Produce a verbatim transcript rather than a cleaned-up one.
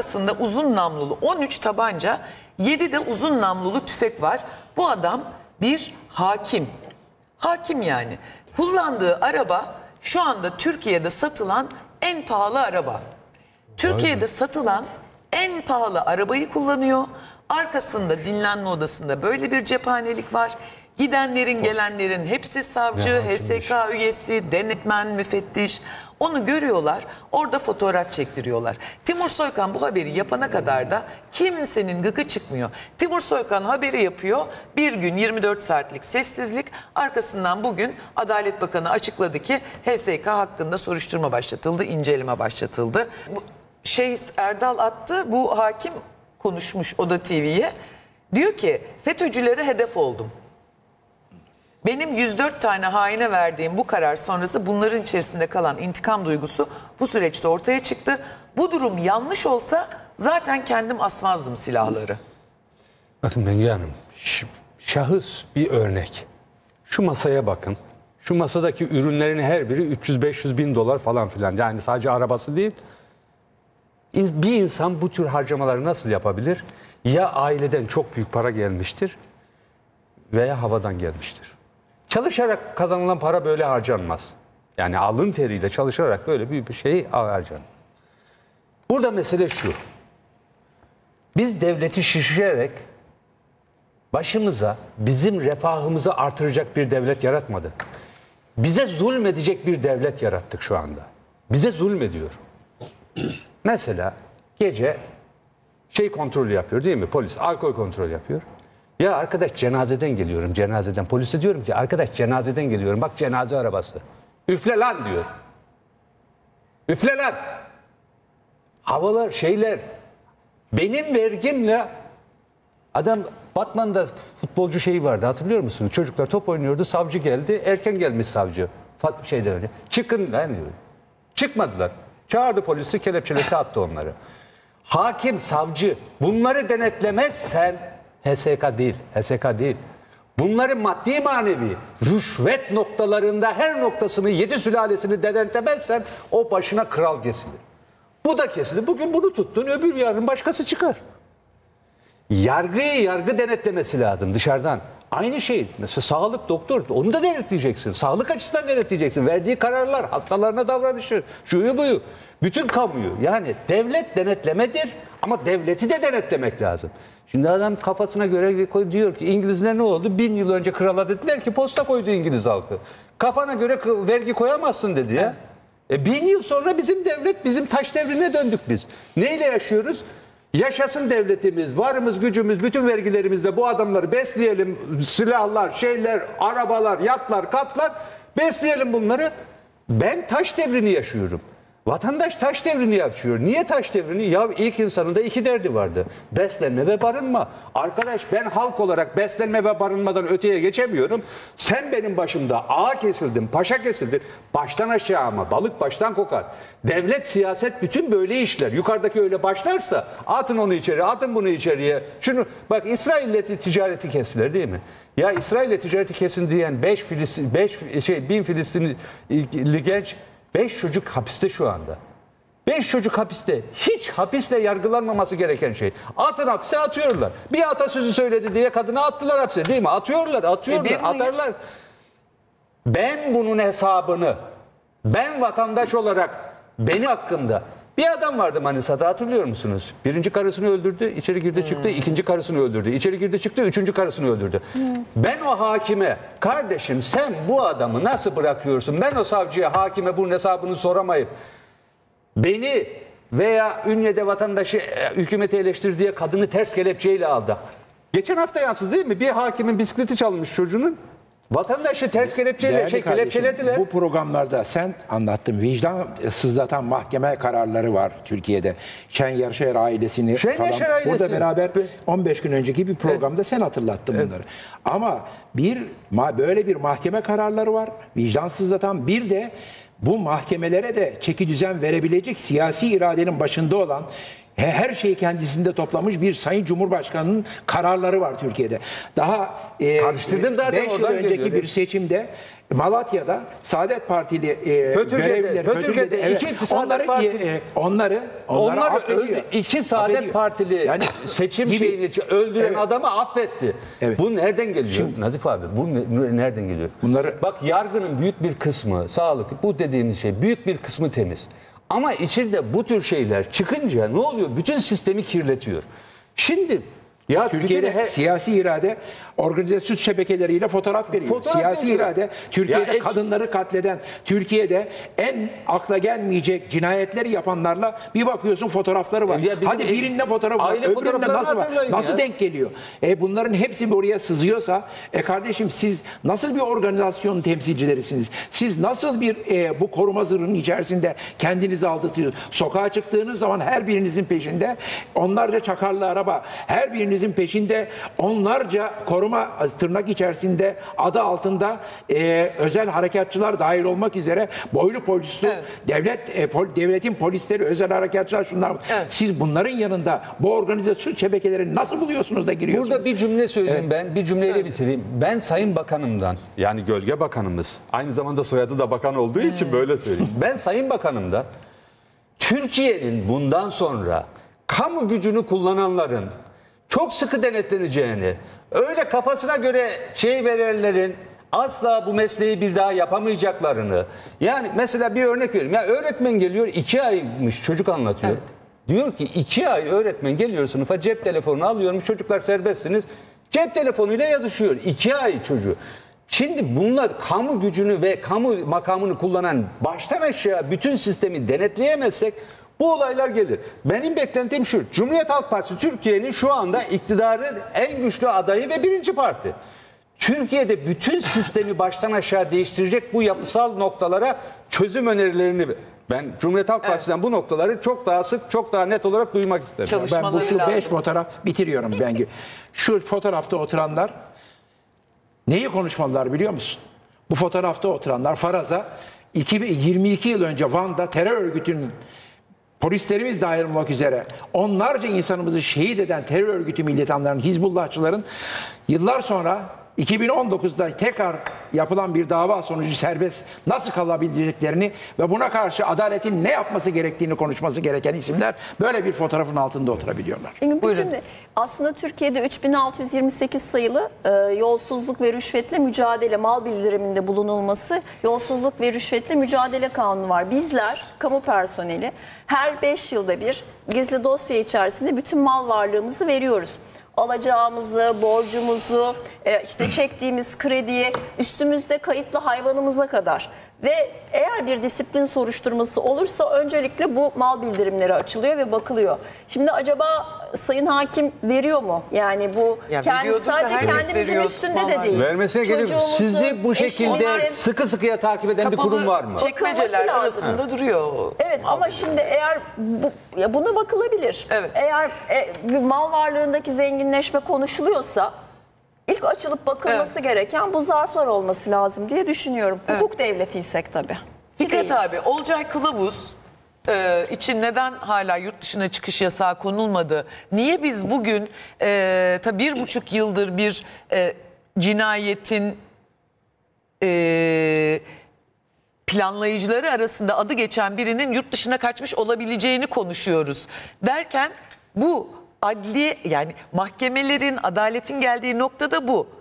arkasında uzun namlulu on üç tabanca, yedi de uzun namlulu tüfek var. Bu adam bir hakim. Hakim yani. Kullandığı araba şu anda Türkiye'de satılan en pahalı araba. Türkiye'de satılan en pahalı arabayı kullanıyor. Arkasında dinlenme odasında böyle bir cephanelik var. Gidenlerin gelenlerin hepsi savcı, H S K üyesi, denetmen, müfettiş. Onu görüyorlar, orada fotoğraf çektiriyorlar. Timur Soykan bu haberi yapana kadar da kimsenin gıkı çıkmıyor. Timur Soykan haberi yapıyor, bir gün yirmi dört saatlik sessizlik. Arkasından bugün Adalet Bakanı açıkladı ki H S K hakkında soruşturma başlatıldı, inceleme başlatıldı. Şey Erdal attı, bu hakim konuşmuş Oda T V'ye. Diyor ki FETÖ'cülere hedef oldum. Benim yüz dört tane haine verdiğim bu karar sonrası bunların içerisinde kalan intikam duygusu bu süreçte ortaya çıktı. Bu durum yanlış olsa zaten kendim asmazdım silahları. Bakın Bengi Hanım, şahıs bir örnek. Şu masaya bakın. Şu masadaki ürünlerin her biri üç yüz beş yüz bin dolar falan filan. Yani sadece arabası değil. Bir insan bu tür harcamaları nasıl yapabilir? Ya aileden çok büyük para gelmiştir veya havadan gelmiştir. Çalışarak kazanılan para böyle harcanmaz. Yani alın teriyle çalışarak böyle büyük bir şey harcanır. Burada mesele şu. Biz devleti şişirerek başımıza, bizim refahımızı artıracak bir devlet yaratmadık. Bize zulmedecek bir devlet yarattık şu anda. Bize zulmediyor. Mesela gece şey kontrolü yapıyor değil mi? Polis alkol kontrolü yapıyor. Ya arkadaş cenazeden geliyorum, cenazeden. Polise diyorum ki arkadaş cenazeden geliyorum. Bak cenaze arabası. Üfle lan diyor. Üfle lan. Havalar, şeyler. Benim vergimle adam, Batman'da futbolcu şeyi vardı, hatırlıyor musunuz? Çocuklar top oynuyordu, savcı geldi. Erken gelmiş savcı. Fatma şeyde öyle. Çıkın lan diyor. Çıkmadılar. Çağırdı polisi, kelepçelete attı onları. Hakim, savcı bunları denetlemezsen H S K değil, H S K değil. Bunların maddi manevi rüşvet noktalarında her noktasını, yedi sülalesini denetlemezsen o başına kral kesilir. Bu da kesilir. Bugün bunu tuttun, öbür yarın başkası çıkar. Yargıyı yargı denetlemesi lazım dışarıdan. Aynı şey mesela sağlık, doktor, onu da denetleyeceksin. Sağlık açısından denetleyeceksin. Verdiği kararlar, hastalarına davranışı, şuyu buyu. Bütün kamuyu, yani devlet denetlemedir ama devleti de denetlemek lazım. Şimdi adam kafasına göre koy, diyor ki İngilizler ne oldu? Bin yıl önce krala dediler ki posta koydu İngiliz halkı. Kafana göre vergi koyamazsın dedi ya. E bin yıl sonra bizim devlet, bizim taş devrine döndük biz. Neyle yaşıyoruz? Yaşasın devletimiz, varımız, gücümüz, bütün vergilerimizle bu adamları besleyelim. Silahlar, şeyler, arabalar, yatlar, katlar, besleyelim bunları. Ben taş devrini yaşıyorum. Vatandaş taş devrini yapıyor. Niye taş devrini? Ya ilk insanın da iki derdi vardı. Beslenme ve barınma. Arkadaş ben halk olarak beslenme ve barınmadan öteye geçemiyorum. Sen benim başımda ağa kesildin, paşa kesildin. Baştan aşağı ama balık baştan kokar. Devlet, siyaset bütün böyle işler. Yukarıdaki öyle başlarsa atın onu içeri, atın bunu içeriye. Şunu bak, İsrail'le ticareti kestiler değil mi? Ya İsrail'le ticareti kesin diyen beş Filistin, beş şey bin Filistinli genç, Beş çocuk hapiste şu anda. Beş çocuk hapiste. Hiç hapisle yargılanmaması gereken şey. Atın hapse atıyorlar. Bir atasözü söyledi diye kadını attılar hapse değil mi? Atıyorlar, atıyorlar, e atarlar. Ben bunun hesabını, ben vatandaş olarak, beni hakkında. Bir adam vardı Manisa'da, hatırlıyor musunuz? Birinci karısını öldürdü, içeri girdi çıktı. Hmm. İkinci karısını öldürdü, içeri girdi çıktı. Üçüncü karısını öldürdü. Hmm. Ben o hakime, kardeşim sen bu adamı nasıl bırakıyorsun? Ben o savcıya, hakime bunun hesabını soramayıp beni veya Ünye'de vatandaşı, hükümeti eleştirdiği kadını ters kelepçeyle aldı. Geçen hafta yansıdı değil mi? Bir hakimin bisikleti çalmış çocuğunun. Vatandaşı ters kelepçeyle şey kelepçelediler. Bu programlarda sen anlattın. Vicdan sızlatan mahkeme kararları var Türkiye'de. Şen-Yerşeyl ailesini Şen falan. Ailesi. Burada beraber on beş gün önceki bir programda evet. Sen hatırlattın evet. Bunları. Ama bir böyle bir mahkeme kararları var. Vicdan sızlatan, bir de bu mahkemelere de çeki düzen verebilecek siyasi iradenin başında olan her şeyi kendisinde toplamış bir Sayın Cumhurbaşkanı'nın kararları var Türkiye'de. Daha e, karıştırdım zaten, beş yıl önceki geliyor, bir seçimde Malatya'da Saadet Partili e, görevlileri Pötürge'de evet, iki onları, partili, e, onları onları onları öldü, iki Saadet affediyor. Partili yani seçim gibi, şeyini öldüren evet, adamı affetti. Evet. Bu nereden geliyor? Şimdi, Nazif abi bu nereden geliyor? Bunları bak, yargının büyük bir kısmı, sağlık, bu dediğimiz şey büyük bir kısmı temiz. Ama içinde bu tür şeyler çıkınca ne oluyor? Bütün sistemi kirletiyor. Şimdi ya Türkiye'de her... siyasi irade organize suç şebekeleriyle fotoğraf veriyor. Fotoğraf siyasi veriyor. irade Türkiye'de ya kadınları ek... katleden, Türkiye'de en akla gelmeyecek cinayetleri yapanlarla bir bakıyorsun fotoğrafları var. Ya hadi birinde fotoğraf var, öbüründe nasıl var? Nasıl ya denk geliyor? E bunların hepsi oraya sızıyorsa, e kardeşim siz nasıl bir organizasyonun temsilcilerisiniz? Siz nasıl bir e, bu koruma zırhının içerisinde kendinizi aldatıyorsunuz? Sokağa çıktığınız zaman her birinizin peşinde onlarca çakarlı araba, her biriniz peşinde onlarca koruma, tırnak içerisinde adı altında e, özel harekatçılar dahil olmak üzere boylu polisli evet, devlet e, pol, devletin polisleri, özel harekatçılar, şunlar evet. Siz bunların yanında bu organize suç şebekelerini nasıl buluyorsunuz da giriyorsunuz? Burada bir cümle söyleyeyim evet, ben bir cümleyle Sen... bitireyim. Ben Sayın Bakanımdan, yani Gölge Bakanımız, aynı zamanda soyadı da bakan olduğu için hmm, böyle söyleyeyim. Ben Sayın Bakanımdan, Türkiye'nin bundan sonra kamu gücünü kullananların çok sıkı denetleneceğini, öyle kafasına göre şey verenlerin asla bu mesleği bir daha yapamayacaklarını. Yani mesela bir örnek vereyim. Ya öğretmen geliyor, iki aymış çocuk anlatıyor. Evet. Diyor ki iki ay öğretmen geliyor sınıfa, cep telefonunu alıyormuş, çocuklar serbestsiniz. Cep telefonuyla yazışıyor iki ay çocuğu. Şimdi bunlar kamu gücünü ve kamu makamını kullanan, baştan aşağı bütün sistemi denetleyemezsek bu olaylar gelir. Benim beklentim şu: Cumhuriyet Halk Partisi Türkiye'nin şu anda iktidarın en güçlü adayı ve birinci parti. Türkiye'de bütün sistemi baştan aşağı değiştirecek bu yapısal noktalara çözüm önerilerini ben Cumhuriyet Halk Partisi'nden evet, bu noktaları çok daha sık, çok daha net olarak duymak isterim. Ben bu şu lazım. beş fotoğraf bitiriyorum ben. Şu fotoğrafta oturanlar neyi konuşmalılar biliyor musun? Bu fotoğrafta oturanlar faraza iki bin yirmi iki yıl önce Van'da terör örgütünün, polislerimiz dahil olmak üzere onlarca insanımızı şehit eden terör örgütü militanların, Hizbullahçıların yıllar sonra iki bin on dokuzda tekrar yapılan bir dava sonucu serbest nasıl kalabildiklerini ve buna karşı adaletin ne yapması gerektiğini konuşması gereken isimler böyle bir fotoğrafın altında oturabiliyorlar. Şimdi aslında Türkiye'de üç bin altı yüz yirmi sekiz sayılı e, yolsuzluk ve rüşvetle mücadele, mal bildiriminde bulunulması, yolsuzluk ve rüşvetle mücadele kanunu var. Bizler, kamu personeli, her beş yılda bir gizli dosya içerisinde bütün mal varlığımızı veriyoruz. Alacağımızı, borcumuzu, işte çektiğimiz krediyi, üstümüzde kayıtlı hayvanımıza kadar. Ve eğer bir disiplin soruşturması olursa öncelikle bu mal bildirimleri açılıyor ve bakılıyor. Şimdi acaba Sayın Hakim veriyor mu? Yani bu ya kendi, sadece kendimizin üstünde vallahi de değil. Vermesine geliyor. Sizi bu şekilde eşimizin, sıkı sıkıya takip eden kapalı bir kurum var mı? Çekmeceler arasında evet, duruyor. Evet mal ama bildirim. Şimdi eğer bu, ya buna bakılabilir. Evet. Eğer e, mal varlığındaki zenginleşme konuşuluyorsa İlk açılıp bakılması evet, gereken bu zarflar olması lazım diye düşünüyorum. Evet. Hukuk devletiysek tabii. Fikret abi, Olcay Kılavuz e, için neden hala yurt dışına çıkış yasağı konulmadı? Niye biz bugün e, tabii bir buçuk yıldır bir e, cinayetin e, planlayıcıları arasında adı geçen birinin yurt dışına kaçmış olabileceğini konuşuyoruz? Derken bu... Adli, yani mahkemelerin, adaletin geldiği nokta da bu.